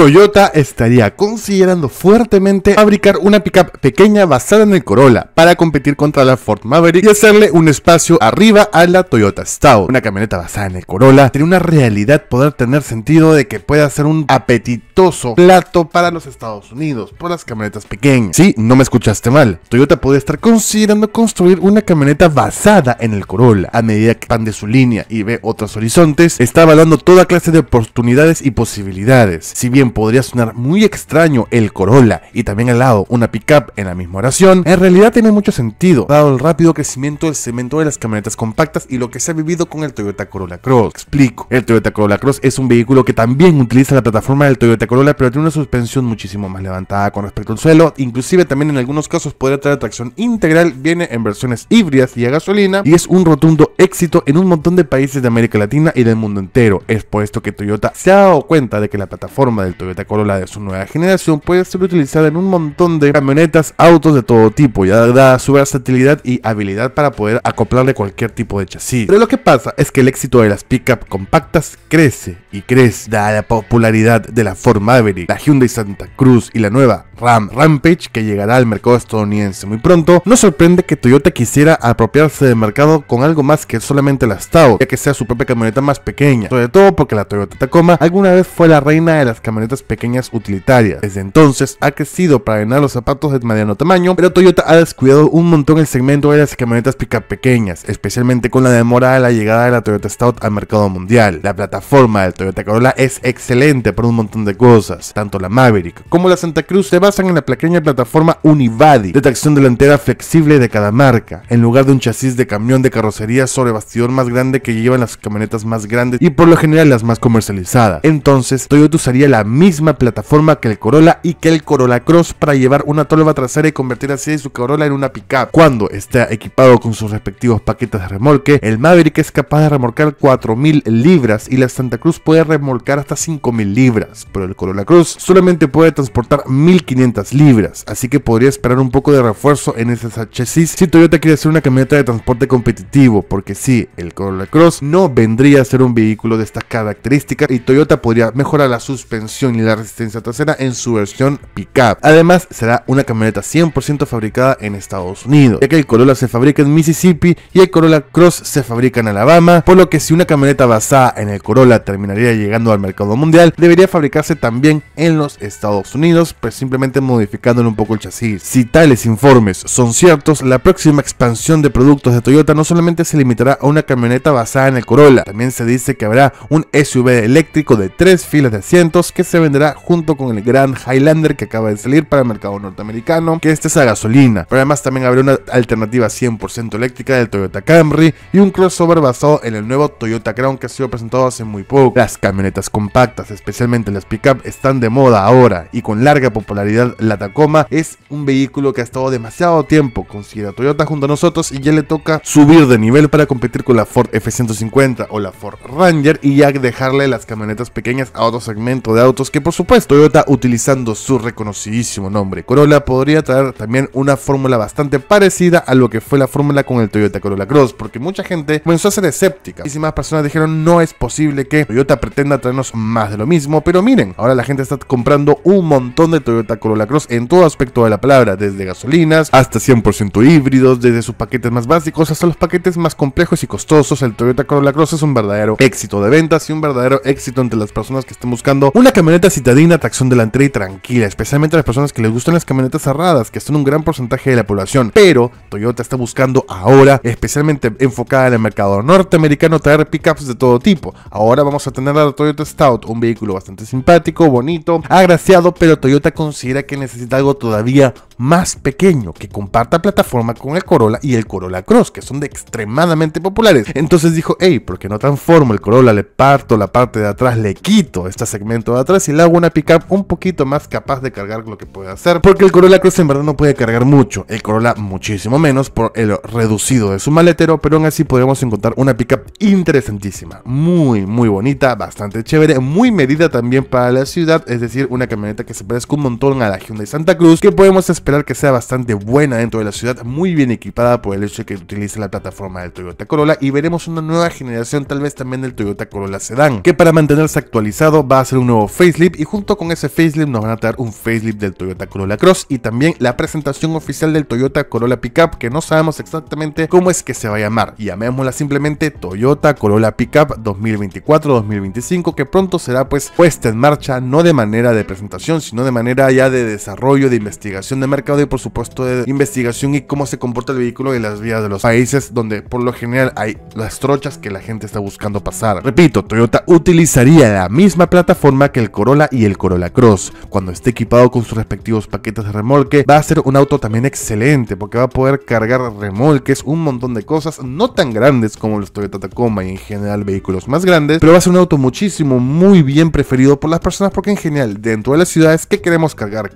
Toyota estaría considerando fuertemente fabricar una pickup pequeña basada en el Corolla para competir contra la Ford Maverick y hacerle un espacio arriba a la Toyota Stout. Una camioneta basada en el Corolla sería una realidad poder tener sentido de que pueda ser un apetitoso plato para los Estados Unidos por las camionetas pequeñas. Sí, no me escuchaste mal. Toyota podría estar considerando construir una camioneta basada en el Corolla. A medida que expande su línea y ve otros horizontes, está evaluando toda clase de oportunidades y posibilidades. Si bien podría sonar muy extraño el Corolla y también al lado una pickup en la misma oración, en realidad tiene mucho sentido, dado el rápido crecimiento del segmento de las camionetas compactas y lo que se ha vivido con el Toyota Corolla Cross. Explico, el Toyota Corolla Cross es un vehículo que también utiliza la plataforma del Toyota Corolla, pero tiene una suspensión muchísimo más levantada con respecto al suelo. Inclusive también en algunos casos podría traer tracción integral, viene en versiones híbridas y a gasolina, y es un rotundo éxito en un montón de países de América Latina y del mundo entero. Es por esto que Toyota se ha dado cuenta de que la plataforma del Toyota Corolla de su nueva generación puede ser utilizada en un montón de camionetas, autos de todo tipo, ya dada su versatilidad y habilidad para poder acoplarle cualquier tipo de chasis. Pero lo que pasa es que el éxito de las pickup compactas crece y crece, dada la popularidad de la Ford Maverick, la Hyundai Santa Cruz y la nueva Ram Rampage, que llegará al mercado estadounidense muy pronto. No sorprende que Toyota quisiera apropiarse del mercado con algo más que solamente la Stout, ya que sea su propia camioneta más pequeña, sobre todo porque la Toyota Tacoma alguna vez fue la reina de las camionetas pequeñas utilitarias. Desde entonces ha crecido para llenar los zapatos de mediano tamaño, pero Toyota ha descuidado un montón el segmento de las camionetas pickup pequeñas, especialmente con la demora de la llegada de la Toyota Stout al mercado mundial. La plataforma del Toyota Corolla es excelente por un montón de cosas. Tanto la Maverick como la Santa Cruz se basan en la pequeña plataforma unibody de tracción delantera flexible de cada marca, en lugar de un chasis de camión de carrocería sobre bastidor más grande que llevan las camionetas más grandes y por lo general las más comercializadas. Entonces Toyota usaría la misma plataforma que el Corolla y que el Corolla Cross para llevar una tolva trasera y convertir así su Corolla en una pickup. Cuando está equipado con sus respectivos paquetes de remolque, el Maverick es capaz de remolcar 4.000 libras y la Santa Cruz puede remolcar hasta 5.000 libras, pero el Corolla Cross solamente puede transportar 1.500 libras, así que podría esperar un poco de refuerzo en ese chasis si Toyota quiere hacer una camioneta de transporte competitivo, porque sí, el Corolla Cross no vendría a ser un vehículo de estas características y Toyota podría mejorar la suspensión y la resistencia trasera en su versión pickup. Además, será una camioneta 100% fabricada en Estados Unidos, ya que el Corolla se fabrica en Mississippi y el Corolla Cross se fabrica en Alabama, por lo que si una camioneta basada en el Corolla terminaría llegando al mercado mundial, debería fabricarse también en los Estados Unidos, pues simplemente modificándole un poco el chasis. Si tales informes son ciertos, la próxima expansión de productos de Toyota no solamente se limitará a una camioneta basada en el Corolla, también se dice que habrá un SUV eléctrico de 3 filas de asientos que se venderá junto con el Grand Highlander que acaba de salir para el mercado norteamericano, que este es a gasolina. Pero además también habrá una alternativa 100% eléctrica del Toyota Camry y un crossover basado en el nuevo Toyota Crown que ha sido presentado hace muy poco. Las camionetas compactas, especialmente las pickup, están de moda ahora y con larga popularidad. La Tacoma es un vehículo que ha estado demasiado tiempo, considera Toyota, junto a nosotros, y ya le toca subir de nivel para competir con la Ford F-150 o la Ford Ranger y ya dejarle las camionetas pequeñas a otro segmento de autos que, por supuesto, Toyota, utilizando su reconocidísimo nombre Corolla, podría traer también una fórmula bastante parecida a lo que fue la fórmula con el Toyota Corolla Cross, porque mucha gente comenzó a ser escéptica. Muchísimas personas dijeron: no es posible que Toyota pretenda traernos más de lo mismo, pero miren, ahora la gente está comprando un montón de Toyota Corolla Cross en todo aspecto de la palabra, desde gasolinas hasta 100% híbridos, desde sus paquetes más básicos hasta los paquetes más complejos y costosos. El Toyota Corolla Cross es un verdadero éxito de ventas y un verdadero éxito entre las personas que estén buscando una camioneta citadina, tracción delantera y tranquila, especialmente a las personas que les gustan las camionetas cerradas, que son un gran porcentaje de la población. Pero Toyota está buscando ahora, especialmente enfocada en el mercado norteamericano, traer pickups de todo tipo. Ahora vamos a tener a la Toyota Stout, un vehículo bastante simpático, bonito, agraciado, pero Toyota considera que necesita algo todavía más pequeño, que comparta plataforma con el Corolla y el Corolla Cross, que son de extremadamente populares. Entonces dijo: hey, ¿por qué no transformo el Corolla? Le parto la parte de atrás, le quito este segmento de atrás y le hago una pickup un poquito más capaz de cargar lo que puede hacer, porque el Corolla Cross en verdad no puede cargar mucho, el Corolla muchísimo menos por el reducido de su maletero, pero aún así podríamos encontrar una pickup interesantísima, muy bonita, bastante chévere, muy medida también para la ciudad, es decir, una camioneta que se parezca un montón a la Hyundai Santa Cruz, que podemos esperar esperar que sea bastante buena dentro de la ciudad, muy bien equipada por el hecho de que utilice la plataforma del Toyota Corolla, y veremos una nueva generación tal vez también del Toyota Corolla Sedan, que para mantenerse actualizado va a hacer un nuevo facelift, y junto con ese facelift nos van a traer un facelift del Toyota Corolla Cross y también la presentación oficial del Toyota Corolla Pickup, que no sabemos exactamente cómo es que se va a llamar, llamémosla simplemente Toyota Corolla Pickup 2024-2025, que pronto será pues puesta en marcha, no de manera de presentación, sino de manera ya de desarrollo, de investigación de mercado y por supuesto de investigación y cómo se comporta el vehículo en las vías de los países donde por lo general hay las trochas que la gente está buscando pasar. Repito, Toyota utilizaría la misma plataforma que el Corolla y el Corolla Cross. Cuando esté equipado con sus respectivos paquetes de remolque, va a ser un auto también excelente porque va a poder cargar remolques, un montón de cosas, no tan grandes como los Toyota Tacoma y en general vehículos más grandes, pero va a ser un auto muy bien preferido por las personas porque en general dentro de las ciudades que queremos cargar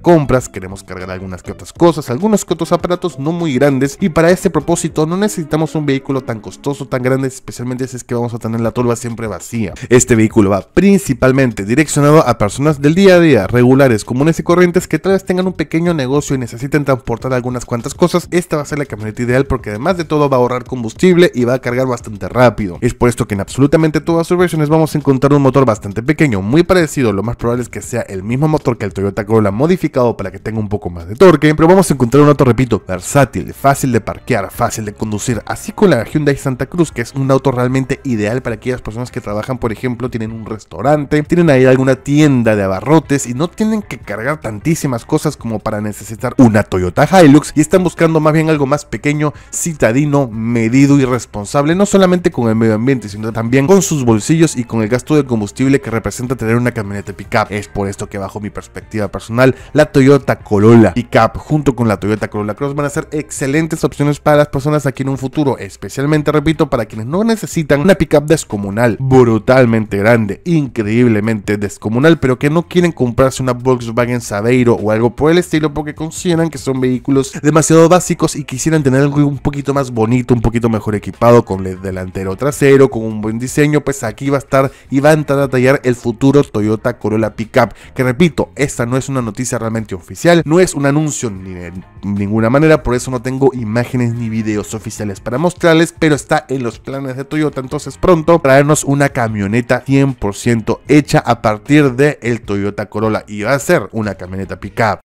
compras, queremos cargar algunas que otras cosas, algunos que otros aparatos no muy grandes, y para este propósito no necesitamos un vehículo tan costoso, tan grande, especialmente si es que vamos a tener la tolva siempre vacía. Este vehículo va principalmente direccionado a personas del día a día, regulares, comunes y corrientes, que tal vez tengan un pequeño negocio y necesiten transportar algunas cuantas cosas. Esta va a ser la camioneta ideal porque además de todo va a ahorrar combustible y va a cargar bastante rápido. Es por esto que en absolutamente todas sus versiones vamos a encontrar un motor bastante pequeño, muy parecido, lo más probable es que sea el mismo motor que el Toyota Corolla modificado para que tenga un poco más de torque, pero vamos a encontrar un auto, repito, versátil, fácil de parquear, fácil de conducir, así con la Hyundai Santa Cruz, que es un auto realmente ideal para aquellas personas que trabajan, por ejemplo, tienen un restaurante, tienen ahí alguna tienda de abarrotes y no tienen que cargar tantísimas cosas como para necesitar una Toyota Hilux y están buscando más bien algo más pequeño, citadino, medido y responsable, no solamente con el medio ambiente, sino también con sus bolsillos y con el gasto de combustible que representa tener una camioneta pickup. Es por esto que bajo mi perspectiva personal, la Toyota Corolla Pickup junto con la Toyota Corolla Cross van a ser excelentes opciones para las personas aquí en un futuro, especialmente, repito, para quienes no necesitan una pickup descomunal, brutalmente grande, increíblemente descomunal, pero que no quieren comprarse una Volkswagen Saveiro o algo por el estilo porque consideran que son vehículos demasiado básicos y quisieran tener algo un poquito más bonito, un poquito mejor equipado, con el delantero trasero, con un buen diseño. Pues aquí va a estar y va a entrar a tallar el futuro Toyota Corolla Pickup, que repito, esta no es una noticia realmente oficial, no es un anuncio ni de ninguna manera, por eso no tengo imágenes ni videos oficiales para mostrarles, pero está en los planes de Toyota entonces pronto traernos una camioneta 100% hecha a partir de el Toyota Corolla, y va a ser una camioneta pickup.